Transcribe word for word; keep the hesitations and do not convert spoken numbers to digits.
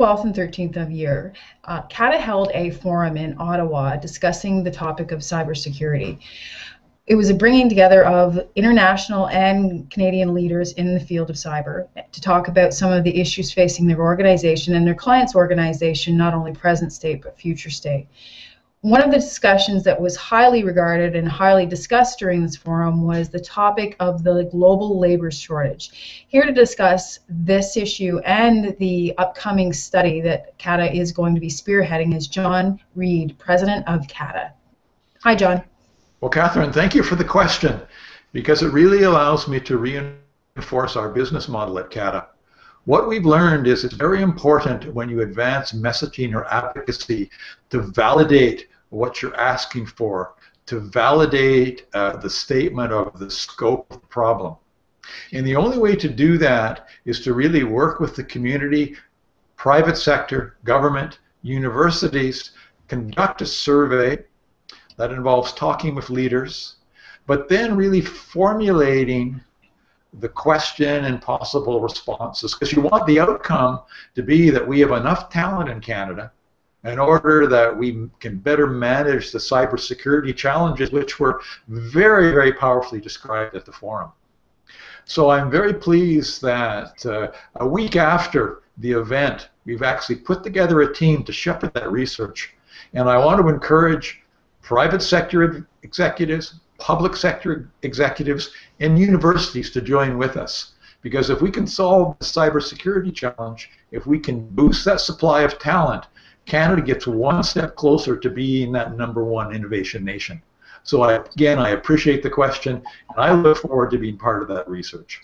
twelfth and thirteenth of year, uh, CATA held a forum in Ottawa discussing the topic of cybersecurity. It was a bringing together of international and Canadian leaders in the field of cyber to talk about some of the issues facing their organization and their clients' organization, not only present state but future state. One of the discussions that was highly regarded and highly discussed during this forum was the topic of the global labor shortage. Here to discuss this issue and the upcoming study that CATA is going to be spearheading is John Reid, president of CATA. Hi, John. Well, Catherine, thank you for the question, because it really allows me to reinforce our business model at CATA. What we've learned is it's very important when you advance messaging or advocacy to validate what you're asking for, to validate uh, the statement of the scope of the problem. And the only way to do that is to really work with the community, private sector, government, universities, conduct a survey that involves talking with leaders, but then really formulating the question and possible responses, because you want the outcome to be that we have enough talent in Canada in order that we can better manage the cybersecurity challenges, which were very, very powerfully described at the forum. So I'm very pleased that uh, a week after the event, we've actually put together a team to shepherd that research. And I want to encourage private sector executives, public sector executives, and universities to join with us. Because if we can solve the cybersecurity challenge, if we can boost that supply of talent, Canada gets one step closer to being that number one innovation nation. So I, again, I appreciate the question, and I look forward to being part of that research.